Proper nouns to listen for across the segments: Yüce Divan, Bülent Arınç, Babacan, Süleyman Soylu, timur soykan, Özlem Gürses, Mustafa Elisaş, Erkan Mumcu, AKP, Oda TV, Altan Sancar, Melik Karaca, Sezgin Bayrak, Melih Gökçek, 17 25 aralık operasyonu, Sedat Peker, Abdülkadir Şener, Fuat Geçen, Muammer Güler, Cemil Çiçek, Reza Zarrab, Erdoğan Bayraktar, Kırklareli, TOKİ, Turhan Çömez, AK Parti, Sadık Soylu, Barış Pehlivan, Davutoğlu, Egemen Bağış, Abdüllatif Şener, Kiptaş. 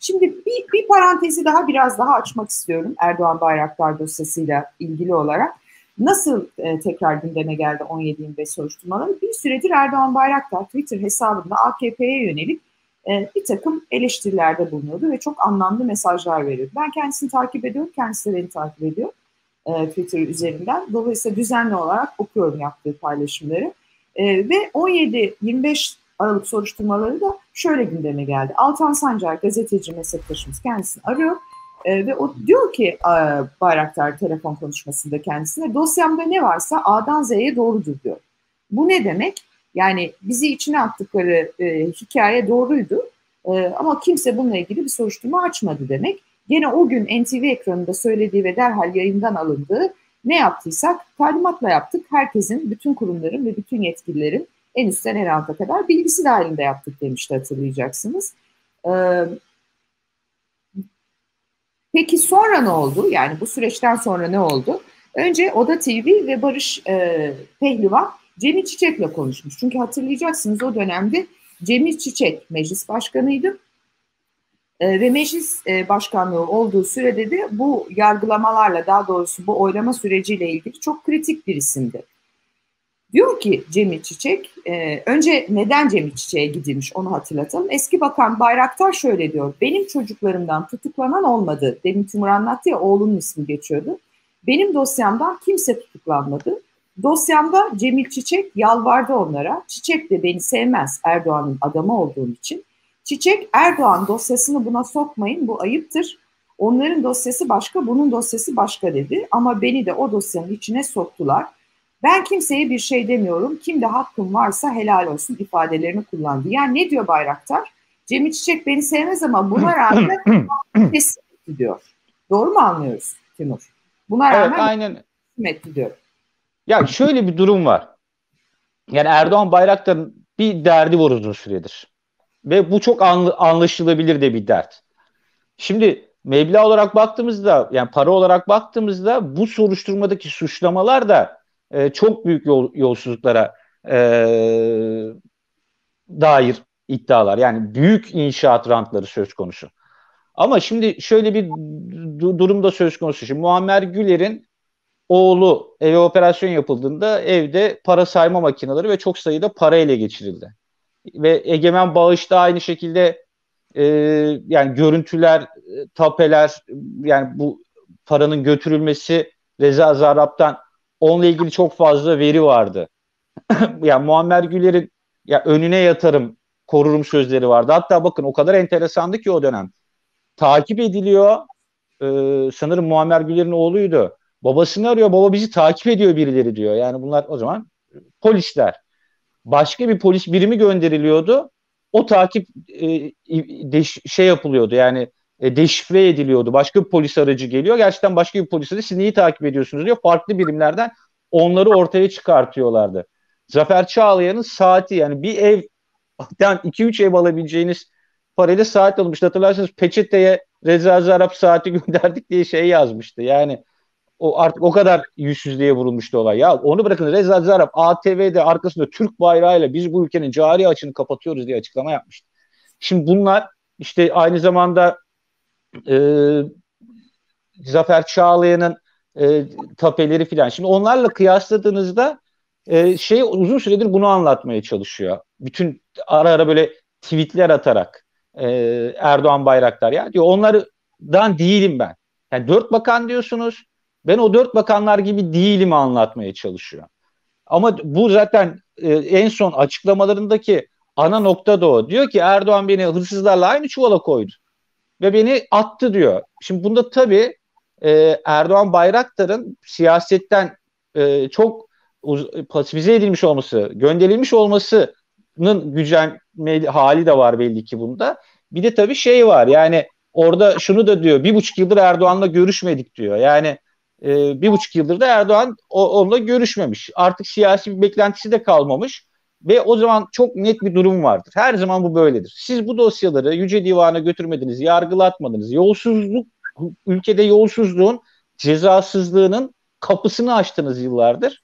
Şimdi bir parantezi daha biraz daha açmak istiyorum Erdoğan Bayraktar dosyasıyla ilgili olarak. Nasıl tekrar gündeme geldi 17-25 soruşturmaları? Bir süredir Erdoğan Bayraktar Twitter hesabında AKP'ye yönelik bir takım eleştirilerde bulunuyordu ve çok anlamlı mesajlar veriyordu. Ben kendisini takip ediyorum, kendisi de beni takip ediyor Twitter üzerinden. Dolayısıyla düzenli olarak okuyorum yaptığı paylaşımları. Ve 17-25 Aralık soruşturmaları da şöyle gündeme geldi. Altan Sancar gazeteci meslektaşımız kendisini arıyor. Ve o diyor ki Bayraktar telefon konuşmasında kendisine, dosyamda ne varsa A'dan Z'ye doğrudur diyor. Bu ne demek? Yani bizi içine attıkları hikaye doğruydu ama kimse bununla ilgili bir soruşturma açmadı demek. Gene o gün NTV ekranında söylediği ve derhal yayından alındığı ne yaptıysak talimatla yaptık. Herkesin, bütün kurumların ve bütün yetkililerin en üstten en alta kadar bilgisi dahilinde yaptık demişti, hatırlayacaksınız. Peki sonra ne oldu? Yani bu süreçten sonra ne oldu? Önce Oda TV ve Barış Pehlivan Cemil Çiçek'le konuşmuş. Çünkü hatırlayacaksınız o dönemde Cemil Çiçek meclis başkanıydı. Ve meclis başkanlığı olduğu sürede de bu yargılamalarla, daha doğrusu bu oylama süreciyle ilgili çok kritik bir isimdi. Diyor ki Cemil Çiçek, önce neden Cemil Çiçek'e gidilmiş onu hatırlatalım. Eski Bakan Bayraktar şöyle diyor, benim çocuklarımdan tutuklanan olmadı. Demin Timur anlattı ya, oğlunun ismi geçiyordu. Benim dosyamdan kimse tutuklanmadı. Dosyamda Cemil Çiçek yalvardı onlara. Çiçek de beni sevmez Erdoğan'ın adamı olduğum için. Çiçek, Erdoğan dosyasını buna sokmayın, bu ayıptır. Onların dosyası başka, bunun dosyası başka dedi. Ama beni de o dosyanın içine soktular. Ben kimseye bir şey demiyorum. Kimde hakkım varsa helal olsun ifadelerini kullandı. Yani ne diyor Bayraktar? Cemil Çiçek beni sevmez ama buna rağmen teslim etti diyor. Doğru mu anlıyoruz Timur? Buna rağmen evet, aynen. Teslim etti diyor. Ya şöyle bir durum var. Yani Erdoğan Bayraktar'ın bir derdi var uzun süredir. Ve bu çok anlaşılabilir de bir dert. Şimdi meblağ olarak baktığımızda, yani para olarak baktığımızda bu soruşturmadaki suçlamalar da çok büyük yolsuzluklara dair iddialar. Yani büyük inşaat rantları söz konusu. Ama şimdi şöyle bir durumda söz konusu. Şimdi Muammer Güler'in oğlu eve operasyon yapıldığında evde para sayma makineleri ve çok sayıda para ele geçirildi. Ve Egemen Bağış da aynı şekilde yani görüntüler, tapeler, yani bu paranın götürülmesi, Reza Zarrab'dan onunla ilgili çok fazla veri vardı. Yani Muammer Güler'in ya önüne yatarım, korurum sözleri vardı. Hatta bakın o kadar enteresandı ki o dönem. Takip ediliyor. Sanırım Muammer Güler'in oğluydu. Babasını arıyor. Baba bizi takip ediyor birileri diyor. Yani bunlar o zaman polisler. Başka bir polis birimi gönderiliyordu. O takip yapılıyordu. Yani deşifre ediliyordu. Başka bir polis aracı geliyor. Gerçekten başka bir polis aracı, siz neyi takip ediyorsunuz diyor. Farklı birimlerden onları ortaya çıkartıyorlardı. Zafer Çağlayan'ın saati, yani bir evden 2-3 ev alabileceğiniz parayla saat alınmıştı. Hatırlarsanız peçeteye Reza Zarrab saati gönderdik diye şey yazmıştı. Yani o artık o kadar yüzsüzlüğe vurulmuştu olay. Ya onu bırakın, Reza Zarrab ATV'de arkasında Türk bayrağıyla biz bu ülkenin cari açığını kapatıyoruz diye açıklama yapmıştı. Şimdi bunlar işte aynı zamanda Zafer Çağlayan'ın tapeleri filan. Şimdi onlarla kıyasladığınızda uzun süredir bunu anlatmaya çalışıyor. Bütün ara ara böyle tweetler atarak Erdoğan Bayraktar ya diyor, onlardan değilim ben. Yani 4 bakan diyorsunuz. Ben o 4 bakanlar gibi değilimi anlatmaya çalışıyor. Ama bu zaten en son açıklamalarındaki ana nokta da o. Diyor ki Erdoğan beni hırsızlarla aynı çuvala koydu. Ve beni attı diyor. Şimdi bunda tabii Erdoğan Bayraktar'ın siyasetten çok pasifize edilmiş olması, gönderilmiş olmasının gücenme hali de var belli ki bunda. Bir de tabii şey var, yani orada şunu da diyor, 1,5 yıldır Erdoğan'la görüşmedik diyor. Yani 1,5 yıldır da Erdoğan onunla görüşmemiş. Artık siyasi bir beklentisi de kalmamış ve o zaman çok net bir durum vardır. Her zaman bu böyledir. Siz bu dosyaları Yüce Divan'a götürmediniz, yargılatmadınız. Yolsuzluk, ülkede yolsuzluğun, cezasızlığının kapısını açtınız yıllardır.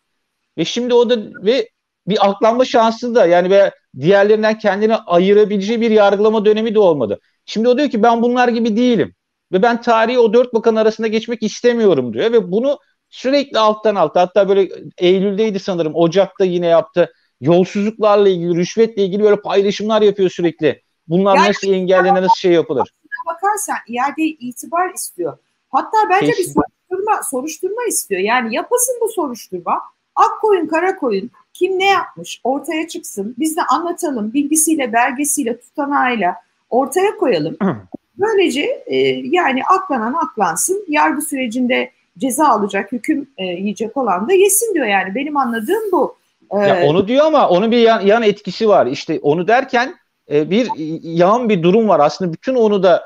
Ve şimdi o da ve bir aklanma şansı da yani ve diğerlerinden kendini ayırabileceği bir yargılama dönemi de olmadı. Şimdi o diyor ki ben bunlar gibi değilim ve ben tarihi o dört bakan arasında geçmek istemiyorum diyor ve bunu sürekli alttan alta, hatta böyle Eylül'deydi sanırım, Ocak'ta yine yaptı. Yolsuzluklarla ilgili, rüşvetle ilgili böyle paylaşımlar yapıyor sürekli. Bunlar yani nasıl engellenir, nasıl şey yapılır? Bakarsan iade itibar istiyor. Hatta bence kesin. Bir soruşturma istiyor. Yani yapasın bu soruşturma. Ak koyun, kara koyun. Kim ne yapmış ortaya çıksın. Biz de anlatalım. Bilgisiyle, belgesiyle, tutanağıyla ortaya koyalım. Böylece yani aklanan aklansın. Yargı sürecinde ceza alacak, hüküm yiyecek olan da yesin diyor yani. Benim anladığım bu. Ya onu diyor ama onun bir yan etkisi var. İşte onu derken bir yan bir durum var. Aslında bütün onu da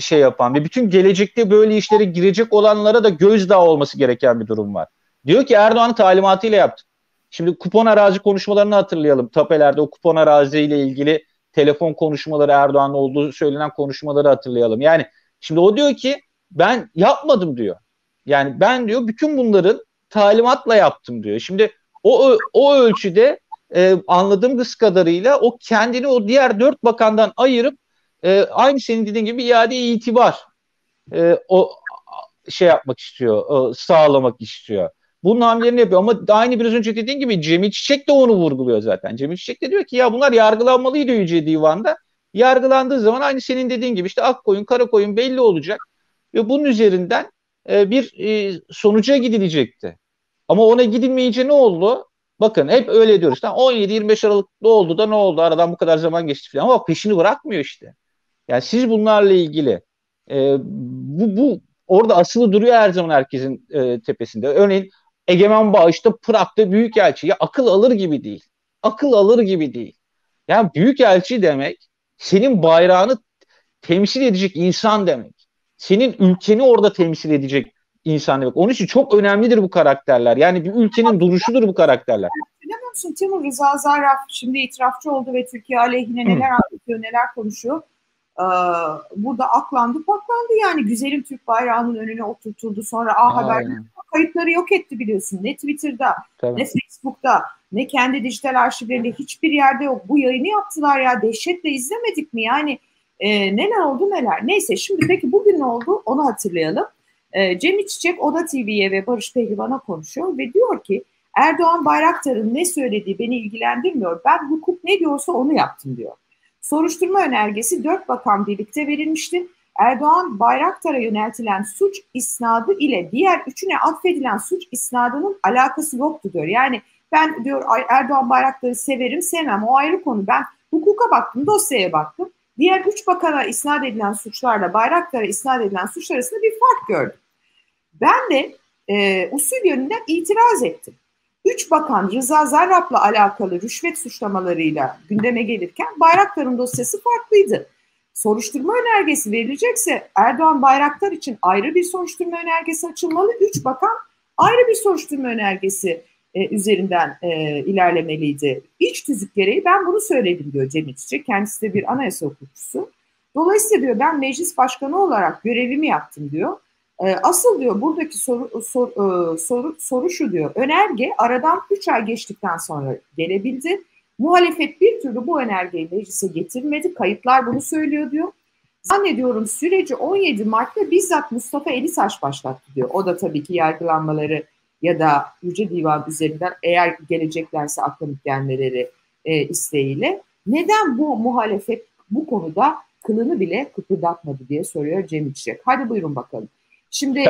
şey yapan ve bütün gelecekte böyle işlere girecek olanlara da gözdağı olması gereken bir durum var. Diyor ki Erdoğan'ın talimatıyla yaptı. Şimdi kupon arazi konuşmalarını hatırlayalım. Tapelerde o kupon araziyle ilgili telefon konuşmaları, Erdoğan'ın olduğu söylenen konuşmaları hatırlayalım. Yani şimdi o diyor ki ben yapmadım diyor. Yani ben diyor bütün bunların talimatla yaptım diyor. Şimdi o ölçüde anladığımız kadarıyla o kendini o diğer dört bakandan ayırıp aynı senin dediğin gibi iade itibar o şey yapmak istiyor, sağlamak istiyor. Bunun hamlelerini yapıyor ama aynı biraz önce dediğin gibi Cemil Çiçek de onu vurguluyor zaten. Cemil Çiçek de diyor ki ya bunlar yargılanmalıydı Yüce Divan'da. Yargılandığı zaman aynı senin dediğin gibi işte ak koyun, kara koyun belli olacak ve bunun üzerinden bir sonuca gidilecekti. Ama ona gidilmeyince ne oldu? Bakın hep öyle diyoruz. 17-25 Aralık'ta oldu da ne oldu? Aradan bu kadar zaman geçti falan. Ama peşini bırakmıyor işte. Yani siz bunlarla ilgili bu orada asılı duruyor her zaman herkesin tepesinde. Örneğin Egemen Bağış'ta Prag'da büyükelçi. Ya akıl alır gibi değil. Akıl alır gibi değil. Yani büyükelçi demek senin bayrağını temsil edecek insan demek. Senin ülkeni orada temsil edecek insan demek. Onun için çok önemlidir bu karakterler. Yani bir ülkenin duruşudur bu karakterler. Bilmiyor musun Timur, Reza Zarrab şimdi itirafçı oldu ve Türkiye aleyhine neler anlatıyor, neler konuşuyor. Burada aklandı patlandı yani. Güzelim Türk bayrağının önüne oturtuldu. Sonra A Haber kayıtları yok etti biliyorsun. Ne Twitter'da, tabii, ne Facebook'ta, ne kendi dijital arşivlerinde, hiçbir yerde yok. Bu yayını yaptılar ya. Dehşetle izlemedik mi? Yani neler oldu neler. Neyse şimdi peki bugün ne oldu? Onu hatırlayalım. Cemil Çiçek Oda TV'ye ve Barış Pehlivan'a konuşuyor ve diyor ki Erdoğan Bayraktar'ın ne söylediği beni ilgilendirmiyor. Ben hukuk ne diyorsa onu yaptım diyor. Soruşturma önergesi dört bakan birlikte verilmişti. Erdoğan Bayraktar'a yöneltilen suç isnadı ile diğer üçüne atfedilen suç isnadının alakası yoktu diyor. Yani ben diyor Erdoğan Bayraktar'ı severim sevmem o ayrı konu. Ben hukuka baktım, dosyaya baktım. Diğer üç bakana isnat edilen suçlarla Bayraktar'a isnat edilen suçlar arasında bir fark gördüm. Ben de usul yönünden itiraz ettim. Üç bakan Rıza Zarrab'la alakalı rüşvet suçlamalarıyla gündeme gelirken Bayraktar'ın dosyası farklıydı. Soruşturma önergesi verilecekse Erdoğan Bayraktar için ayrı bir soruşturma önergesi açılmalı. Üç bakan ayrı bir soruşturma önergesi üzerinden ilerlemeliydi. İç tüzük gereği ben bunu söyledim diyor Cemil Çiçek. Kendisi de bir anayasa hukukçusu. Dolayısıyla diyor ben meclis başkanı olarak görevimi yaptım diyor. Asıl diyor buradaki soru şu diyor. Önerge aradan 3 ay geçtikten sonra gelebildi. Muhalefet bir türlü bu önergeyi meclise getirmedi. Kayıtlar bunu söylüyor diyor. Zannediyorum süreci 17 Mart'ta bizzat Mustafa Elisaş başlattı diyor. O da tabii ki yargılanmaları ya da Yüce Divan üzerinden eğer geleceklerse aklanıp gelmeleri isteğiyle. Neden bu muhalefet bu konuda kılını bile kıpırdatmadı diye soruyor Cemil Çiçek. Hadi buyurun bakalım. Şimdi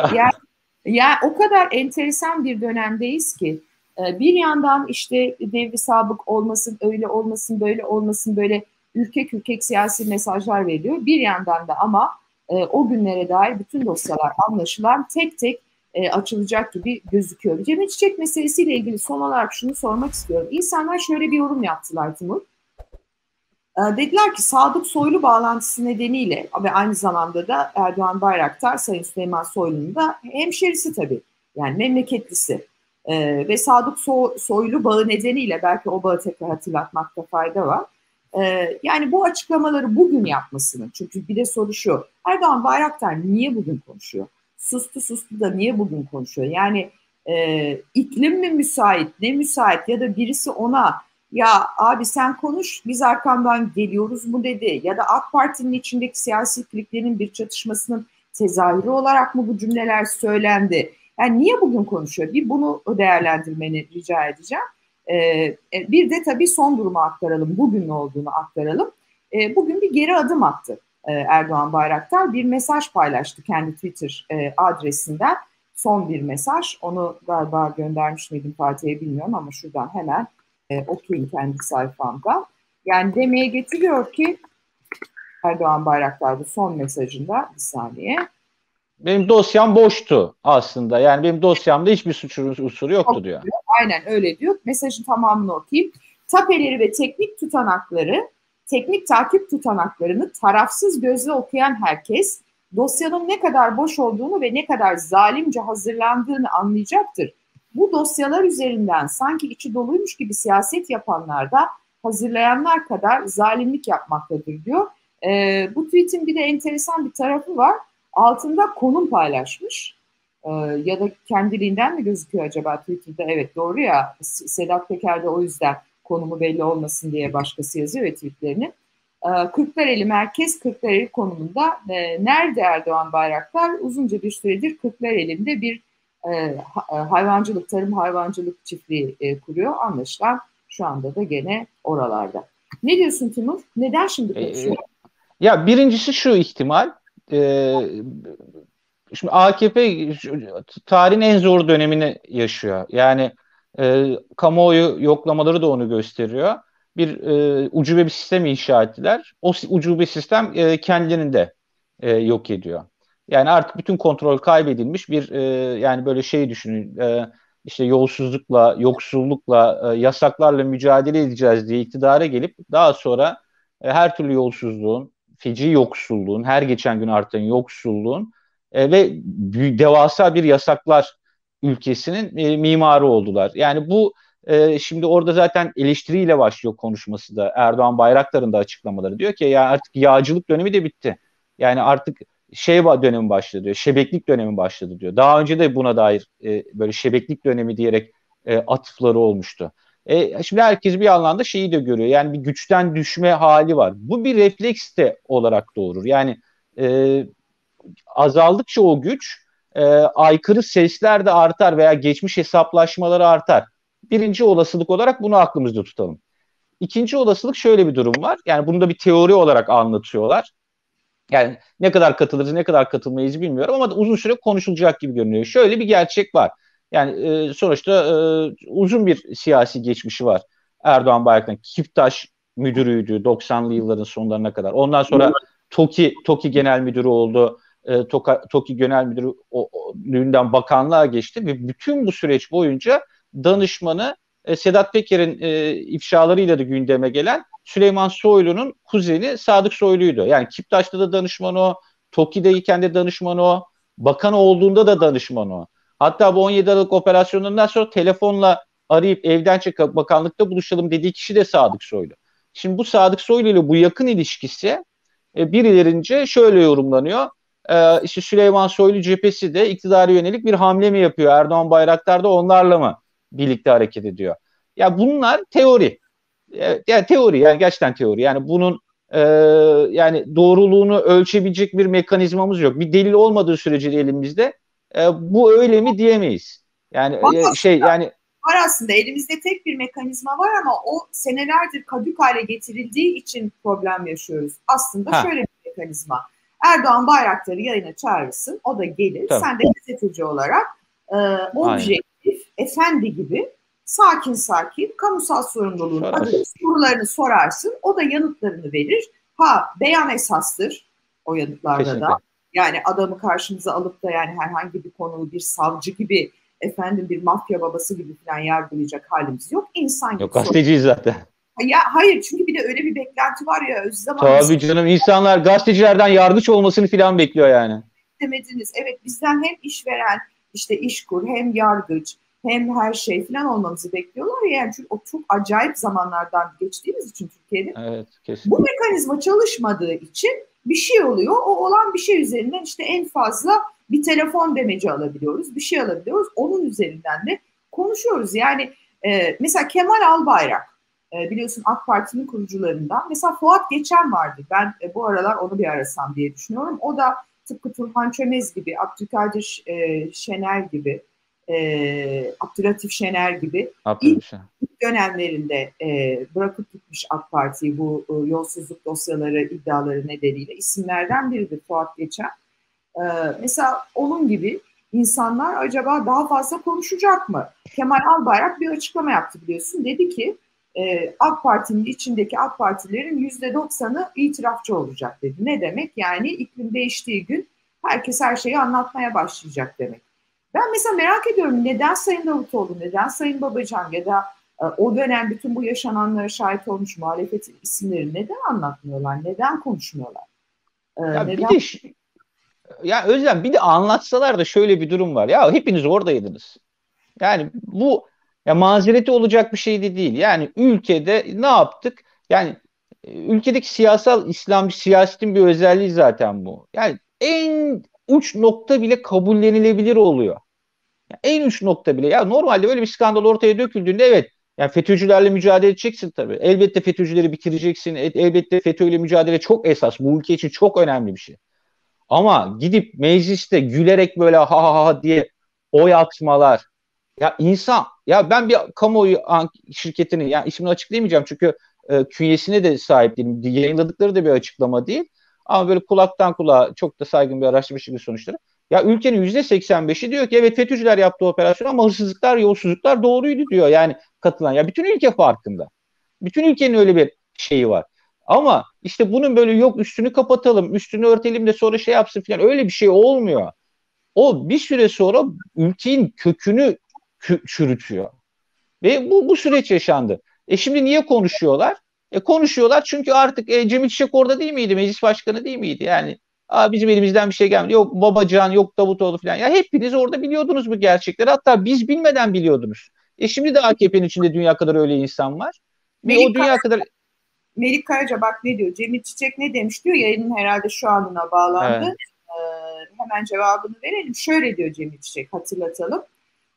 yani o kadar enteresan bir dönemdeyiz ki bir yandan işte devri sabık olmasın, öyle olmasın, böyle olmasın, böyle ürkek ürkek siyasi mesajlar veriliyor. Bir yandan da ama o günlere dair bütün dosyalar anlaşılan tek tek açılacak gibi gözüküyor. Cemil Çiçek meselesiyle ilgili son olarak şunu sormak istiyorum. İnsanlar şöyle bir yorum yaptılar Timur. Dediler ki Sadık Soylu bağlantısı nedeniyle ve aynı zamanda da Erdoğan Bayraktar Sayın Süleyman Soylu'nun da hemşerisi tabii. Yani memleketlisi. Ve Sadık Soylu bağı nedeniyle belki o bağı tekrar hatırlatmakta fayda var. Yani bu açıklamaları bugün yapmasının. Çünkü bir de soru şu. Erdoğan Bayraktar niye bugün konuşuyor? Sustu da niye bugün konuşuyor? Yani iklim mi müsait, ne müsait, ya da birisi ona ya abi sen konuş biz arkamdan geliyoruz mu dedi, ya da AK Parti'nin içindeki siyasi kliklerin bir çatışmasının tezahürü olarak mı bu cümleler söylendi? Yani niye bugün konuşuyor? Bir bunu değerlendirmeni rica edeceğim. Bir de tabii son durumu aktaralım, bugün ne olduğunu aktaralım. Bugün bir geri adım attı Erdoğan Bayraktar. Bir mesaj paylaştı kendi Twitter adresinden. Son bir mesaj. Onu galiba göndermiş miydim Fatih'e bilmiyorum ama şuradan hemen okuyun kendi sayfamda. Yani demeye getiriyor ki Erdoğan Bayraktar bu son mesajında, bir saniye. Benim dosyam boştu aslında. Yani benim dosyamda hiçbir suç unsuru yoktu diyor. Aynen öyle diyor. Mesajın tamamını okuyayım. Tapeleri ve teknik takip tutanaklarını tarafsız gözle okuyan herkes dosyanın ne kadar boş olduğunu ve ne kadar zalimce hazırlandığını anlayacaktır. Bu dosyalar üzerinden sanki içi doluymuş gibi siyaset yapanlar da hazırlayanlar kadar zalimlik yapmaktadır diyor. Bu tweetin bir de enteresan bir tarafı var. Altında konum paylaşmış ya da kendiliğinden mi gözüküyor acaba Twitter'da? Evet doğru ya, Sedat Peker de o yüzden konumu belli olmasın diye başkası yazıyor ve tweetlerini. Kırklareli merkez, Kırklareli konumunda. Nerede Erdoğan Bayraktar? Uzunca bir süredir Kırklareli'nde bir hayvancılık, tarım hayvancılık çiftliği kuruyor. Anlaşılan şu anda da gene oralarda. Ne diyorsun Timur? Neden şimdi konuşuyor? Ya birincisi şu ihtimal. Şimdi AKP tarihin en zor dönemini yaşıyor. Yani kamuoyu yoklamaları da onu gösteriyor. Bir ucube bir sistem inşa ettiler. O ucube sistem kendini de yok ediyor. Yani artık bütün kontrol kaybedilmiş bir yani böyle şey düşünün, işte yolsuzlukla, yoksullukla, yasaklarla mücadele edeceğiz diye iktidara gelip daha sonra her türlü yolsuzluğun, feci yoksulluğun, her geçen gün artan yoksulluğun ve devasa bir yasaklar ülkesinin mimarı oldular. Yani bu şimdi orada zaten eleştiriyle başlıyor konuşması da, Erdoğan Bayraktar'ın da açıklamaları. Diyor ki ya artık yağcılık dönemi de bitti. Yani artık şey dönemi başladı diyor, şebeklik dönemi başladı diyor. Daha önce de buna dair böyle şebeklik dönemi diyerek atıfları olmuştu. Şimdi herkes bir anlamda şeyi de görüyor. Yani bir güçten düşme hali var. Bu bir refleks de olarak doğurur. Yani azaldıkça o güç aykırı sesler de artar veya geçmiş hesaplaşmaları artar. Birinci olasılık olarak bunu aklımızda tutalım. İkinci olasılık şöyle bir durum var. Yani bunu da bir teori olarak anlatıyorlar. Yani ne kadar katılırız, ne kadar katılmayız bilmiyorum ama uzun süre konuşulacak gibi görünüyor. Şöyle bir gerçek var. Yani sonuçta uzun bir siyasi geçmişi var Erdoğan Bayraktar'ın. Kiptaş müdürüydü 90'lı yılların sonlarına kadar. Ondan sonra TOKİ genel müdürü oldu. TOKİ genel müdürlüğünden bakanlığa geçti ve bütün bu süreç boyunca danışmanı Sedat Peker'in ifşalarıyla da gündeme gelen Süleyman Soylu'nun kuzeni Sadık Soylu'ydu. Yani Kiptaş'ta da danışmanı o, TOKİ'deyken de danışmanı o, bakan olduğunda da danışmanı o. Hatta bu 17 Aralık operasyonundan sonra telefonla arayıp evden çıkıp bakanlıkta buluşalım dediği kişi de Sadık Soylu. Şimdi bu Sadık Soylu ile bu yakın ilişkisi birilerince şöyle yorumlanıyor. İşte Süleyman Soylu cephesi de iktidara yönelik bir hamle mi yapıyor? Erdoğan Bayraktar da onlarla mı birlikte hareket ediyor? Ya bunlar teori. Yani teori, yani gerçekten teori. Yani bunun yani doğruluğunu ölçebilecek bir mekanizmamız yok. Bir delil olmadığı sürece elimizde bu öyle mi diyemeyiz. Yani var aslında elimizde tek bir mekanizma var ama o senelerdir kadük hale getirildiği için problem yaşıyoruz. Aslında şöyle bir mekanizma. Erdoğan Bayraktar'ı yayına çağırırsın, o da gelir. Tabii. Sen de gazeteci olarak objektif, efendi gibi sakin sakin kamusal sorumluluğun adını, sorularını sorarsın. O da yanıtlarını verir. Beyan esastır o yanıtlarda. Kesinlikle. Da. Yani adamı karşımıza alıp da yani herhangi bir konuyu bir savcı gibi, efendim bir mafya babası gibi falan yargılayacak halimiz yok. İnsan gibi. Yok, gazeteciyiz zaten. Ya hayır, çünkü bir de öyle bir beklenti var ya Özlem. Tabii canım, insanlar gazetecilerden yargıç olmasını falan bekliyor yani. Demediniz. Evet, bizden hem işveren, işte işkur, hem yargıç, hem her şey falan olmamızı bekliyorlar ya. Yani çünkü o çok acayip zamanlardan geçtiğimiz için Türkiye'de. Evet, kesinlikle. Bu mekanizma çalışmadığı için bir şey oluyor. O olan bir şey üzerinden işte en fazla bir telefon demeci alabiliyoruz, bir şey alabiliyoruz. Onun üzerinden de konuşuyoruz. Yani mesela Kemal Albayrak, biliyorsun AK Parti'nin kurucularından. Mesela Fuat Geçen vardı. Ben bu aralar onu bir arasam diye düşünüyorum. O da tıpkı Turhan Çömez gibi, Abdülkadir Şener gibi, Abdüllatif Şener gibi ilk dönemlerinde bırakıp gitmiş AK Parti'yi bu yolsuzluk dosyaları, iddiaları nedeniyle isimlerden biridir Fuat Geçen. Mesela onun gibi insanlar acaba daha fazla konuşacak mı? Kemal Albayrak bir açıklama yaptı biliyorsun. Dedi ki AK Parti'nin içindeki AK Partilerin %90'ı itirafçı olacak dedi. Ne demek? Yani iklim değiştiği gün herkes her şeyi anlatmaya başlayacak demek. Ben mesela merak ediyorum, neden Sayın Davutoğlu, neden Sayın Babacan ya da o dönem bütün bu yaşananlara şahit olmuş muhalefet isimleri neden anlatmıyorlar, neden konuşmuyorlar? Ya neden... Özlem bir de anlatsalar da şöyle bir durum var. Ya hepiniz oradaydınız. Yani bu ya mazereti olacak bir şey de değil. Yani ülkede ne yaptık? Yani ülkedeki siyasal İslamcı siyasetin bir özelliği zaten bu. Yani en uç nokta bile kabullenilebilir oluyor. Yani en uç nokta bile. Ya normalde böyle bir skandal ortaya döküldüğünde evet, yani FETÖ'cülerle mücadele edeceksin tabii. Elbette FETÖ'cüleri bitireceksin. Elbette FETÖ'yle mücadele çok esas. Bu ülke için çok önemli bir şey. Ama gidip mecliste gülerek böyle ha ha ha diye oy atmalar. Ya insan, ya ben bir kamuoyu şirketinin, yani ismini açıklayamayacağım çünkü künyesine de sahip değilim. Yayınladıkları da bir açıklama değil. Ama böyle kulaktan kulağa çok da saygın bir araştırma şirketi sonuçları. Ya ülkenin %85'i diyor ki evet FETÖ'cüler yaptı operasyonu ama hırsızlıklar, yolsuzluklar doğruydu diyor. Yani katılan, ya bütün ülke farkında. Bütün ülkenin öyle bir şeyi var. Ama işte bunun böyle yok üstünü kapatalım, üstünü örtelim de sonra şey yapsın falan, öyle bir şey olmuyor. O bir süre sonra ülkenin kökünü çürütüyor. Ve bu süreç yaşandı. Şimdi niye konuşuyorlar? Konuşuyorlar çünkü artık Cemil Çiçek orada değil miydi? Meclis başkanı değil miydi? Yani bizim elimizden bir şey gelmedi. Yok Babacan, yok Davutoğlu falan. Ya hepiniz orada biliyordunuz bu gerçekleri. Hatta biz bilmeden biliyordunuz. Şimdi de AKP'nin içinde dünya kadar öyle insan var. Ve o dünya kadar... Melik Karaca bak ne diyor? Cemil Çiçek ne demiş diyor? Yayının herhalde şu anına bağlandı. Evet. Hemen cevabını verelim. Şöyle diyor Cemil Çiçek, hatırlatalım.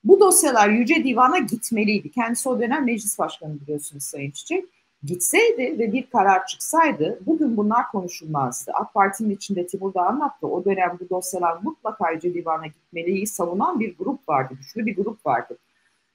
Bu dosyalar Yüce Divan'a gitmeliydi. Kendisi o dönem meclis başkanı biliyorsunuz Sayın Çiçek. Gitseydi ve bir karar çıksaydı bugün bunlar konuşulmazdı. AK Parti'nin içinde Timur da anlattı. O dönem bu dosyalar mutlaka Yüce Divan'a gitmeliyi savunan bir grup vardı. Güçlü bir grup vardı.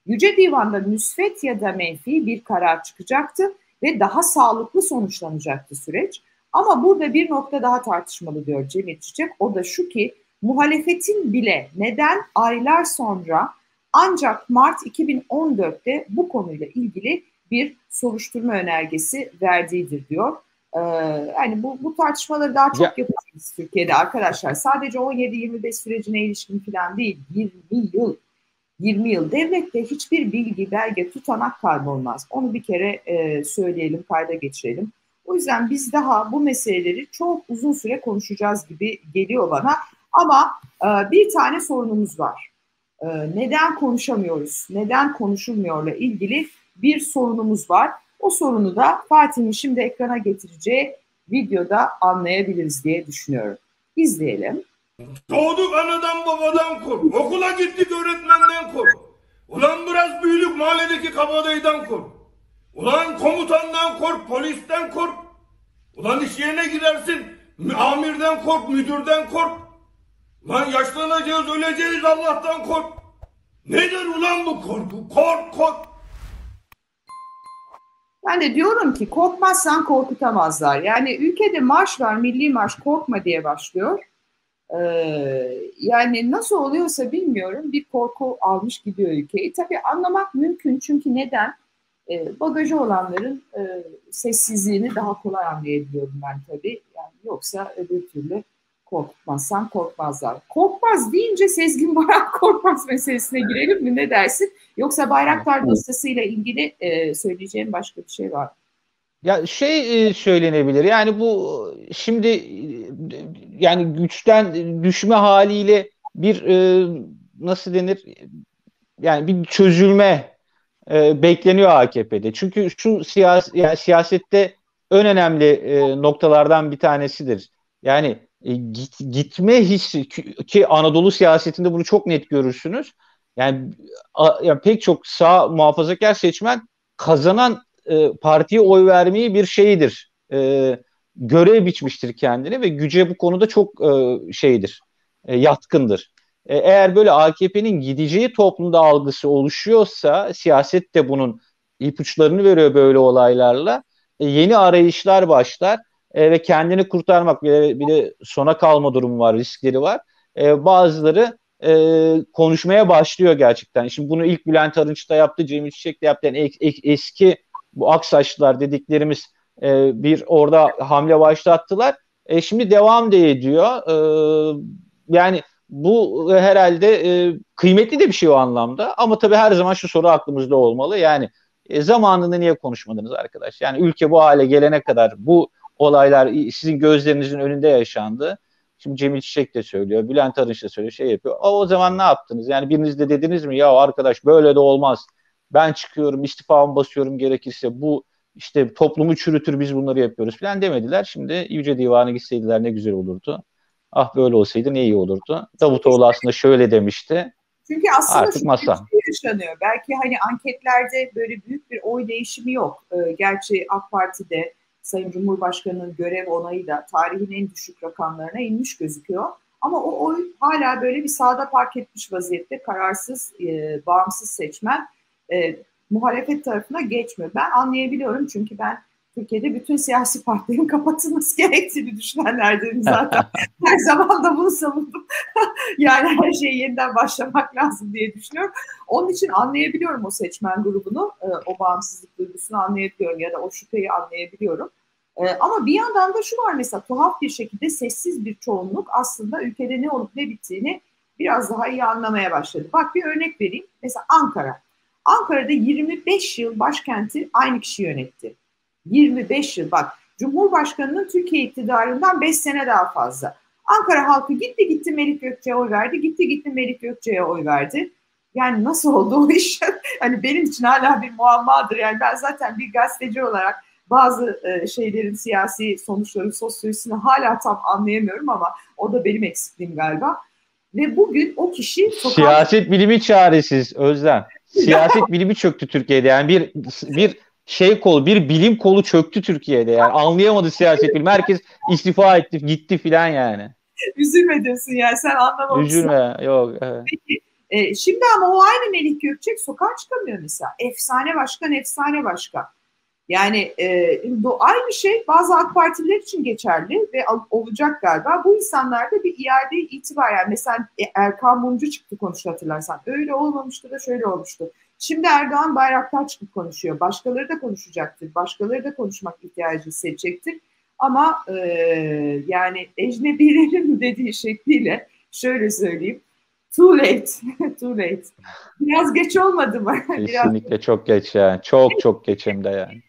Yüce Divan'da müsbet ya da menfi bir karar çıkacaktı ve daha sağlıklı sonuçlanacaktı süreç. Ama burada bir nokta daha tartışmalı diyor Cemil Çiçek. O da şu ki muhalefetin bile neden aylar sonra ancak Mart 2014'te bu konuyla ilgili bir soruşturma önergesi verdiğidir diyor. Yani bu tartışmaları daha çok yapıyoruz Türkiye'de arkadaşlar. Sadece 17-25 sürecine ilişkin falan değil. 20 yıl devlette hiçbir bilgi, belge, tutanak kalmaz. Onu bir kere söyleyelim, kayda geçirelim. O yüzden biz daha bu meseleleri çok uzun süre konuşacağız gibi geliyor bana. Ama bir tane sorunumuz var. Neden konuşamıyoruz, neden konuşulmuyorla ilgili bir sorunumuz var. O sorunu da Fatih'in şimdi ekrana getireceği videoda anlayabiliriz diye düşünüyorum. İzleyelim. Doğduk anadan babadan kork, okula gittik öğretmenden kork, ulan biraz büyülük mahalledeki kabadayıdan kork, ulan komutandan kork, polisten kork, ulan iş yerine gidersin amirden kork, müdürden kork, ulan yaşlanacağız öleceğiz Allah'tan kork. Nedir ulan bu korku? Kork kork. Ben de diyorum ki korkmazsan korkutamazlar. Yani ülkede marş var, milli marş, korkma diye başlıyor. Yani nasıl oluyorsa bilmiyorum, bir korku almış gidiyor ülkeyi. Tabii anlamak mümkün çünkü neden? Bagajı olanların sessizliğini daha kolay anlayabiliyorum ben tabii. Yani yoksa öbür türlü korkmazsan korkmazlar. Korkmaz deyince Sezgin Bayrak korkmaz meselesine girelim mi, ne dersin? Yoksa Bayraktar dosyasıyla ilgili söyleyeceğim başka bir şey var. Ya söylenebilir. Yani bu şimdi yani güçten düşme haliyle bir nasıl denir? Yani bir çözülme bekleniyor AKP'de. Çünkü şu siyasette en önemli noktalardan bir tanesidir. Yani gitme hissi ki Anadolu siyasetinde bunu çok net görürsünüz. Yani pek çok sağ muhafazakar seçmen kazanan partiye oy vermeyi bir şeyidir. Görev biçmiştir kendini ve güce bu konuda çok yatkındır. Eğer böyle AKP'nin gideceği toplumda algısı oluşuyorsa, siyaset de bunun ipuçlarını veriyor böyle olaylarla. Yeni arayışlar başlar ve kendini kurtarmak, bir de sona kalma durumu var, riskleri var. Bazıları konuşmaya başlıyor gerçekten. Şimdi bunu ilk Bülent Arınç da yaptı, Cemil Çiçek de yaptı. Yani eski bu aksaçlılar dediklerimiz bir orada hamle başlattılar. Şimdi devam da ediyor. Yani bu herhalde kıymetli de bir şey o anlamda. Ama tabii her zaman şu soru aklımızda olmalı. Yani zamanında niye konuşmadınız arkadaş? Yani ülke bu hale gelene kadar bu olaylar sizin gözlerinizin önünde yaşandı. Şimdi Cemil Çiçek de söylüyor, Bülent Arınç da söylüyor, şey yapıyor. O zaman ne yaptınız? Yani biriniz de dediniz mi ya arkadaş böyle de olmaz. Ben çıkıyorum, istifamı basıyorum gerekirse, bu işte toplumu çürütür, biz bunları yapıyoruz falan demediler. Şimdi Yüce Divan'a gitseydiler ne güzel olurdu. Ah böyle olsaydı ne iyi olurdu. Davutoğlu aslında şöyle demişti. Çünkü aslında artık masa yaşanıyor. Belki hani anketlerde böyle büyük bir oy değişimi yok. Gerçi AK Parti'de Sayın Cumhurbaşkanı'nın görev onayı da tarihin en düşük rakamlarına inmiş gözüküyor. Ama o oy hala böyle bir sağda park etmiş vaziyette, kararsız, bağımsız seçmen muhalefet tarafına geçmiyor. Ben anlayabiliyorum çünkü ben Türkiye'de bütün siyasi partilerin kapatılması gerektiğini düşünenlerdenim zaten. Her zaman da bunu savundum. Yani her şeye yeniden başlamak lazım diye düşünüyorum. Onun için anlayabiliyorum o seçmen grubunu, o bağımsızlık duygusunu anlayabiliyorum ya da o şüpheyi anlayabiliyorum. Ama bir yandan da şu var mesela, tuhaf bir şekilde sessiz bir çoğunluk aslında ülkede ne olup ne bittiğini biraz daha iyi anlamaya başladı. Bak bir örnek vereyim. Mesela Ankara. Ankara'da 25 yıl başkenti aynı kişi yönetti. 25 yıl bak, Cumhurbaşkanı'nın Türkiye iktidarından 5 sene daha fazla. Ankara halkı gitti gitti Melih Gökçek'e oy verdi, gitti gitti Melih Gökçek'e oy verdi. Yani nasıl oldu o iş? Hani benim için hala bir muammadır. Yani ben zaten bir gazeteci olarak bazı şeylerin siyasi sonuçları, sosyolojisini hala tam anlayamıyorum ama o da benim eksikliğim galiba. Ve bugün o kişi... Siyaset bilimi çaresiz Özlem. Siyaset bilimi çöktü Türkiye'de. Yani bir bilim kolu çöktü Türkiye'de. Yani anlayamadı siyaset bilimi. Herkes istifa etti, gitti filan yani. Üzülme diyorsun yani, sen anlamamışsın. Üzülme, yok. Evet. Peki, şimdi ama o aynı Melih Gökçek sokağa çıkamıyor mesela. Efsane başkan, efsane başkan. Yani bu aynı şey bazı AK Partililer için geçerli ve olacak galiba. Bu insanlarda bir iade itibar, yani mesela Erkan Mumcu çıktı konuştu hatırlarsan. Öyle olmamıştı da şöyle olmuştu. Şimdi Erdoğan Bayraktar çıkıp konuşuyor. Başkaları da konuşacaktır. Başkaları da konuşmak ihtiyacı hissedecektir. Ama yani ecnebilerin dediği şekliyle şöyle söyleyeyim. Too late. Too late. Biraz geç olmadı mı? Kesinlikle çok geç yani. Çok geç hem de yani.